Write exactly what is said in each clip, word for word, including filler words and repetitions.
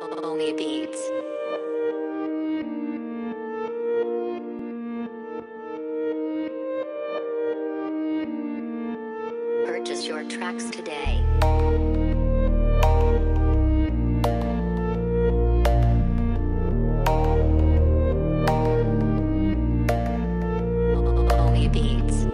Only Beats. Purchase your tracks today. Only Beats.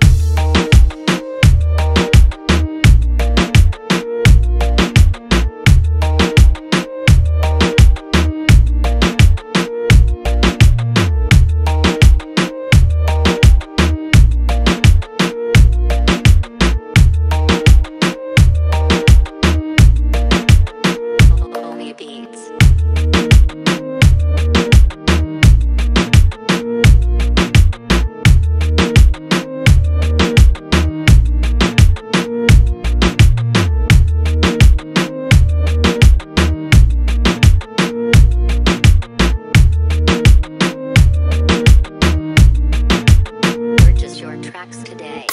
Today.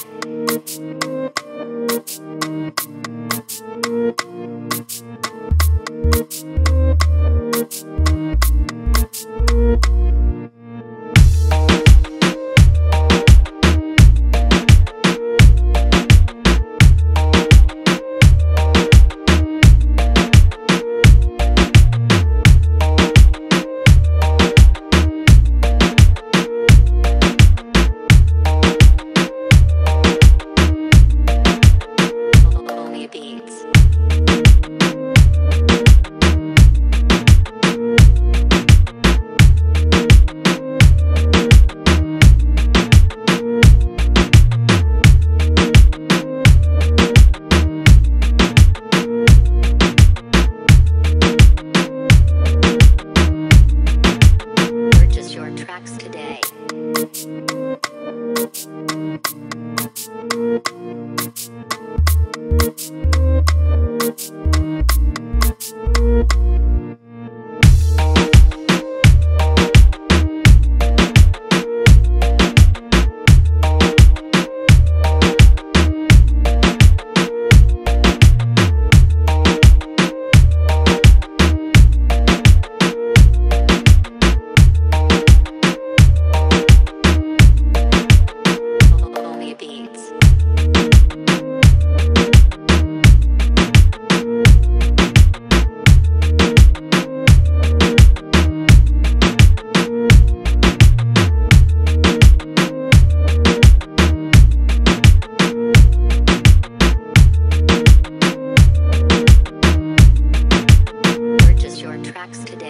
Today. Tracks today.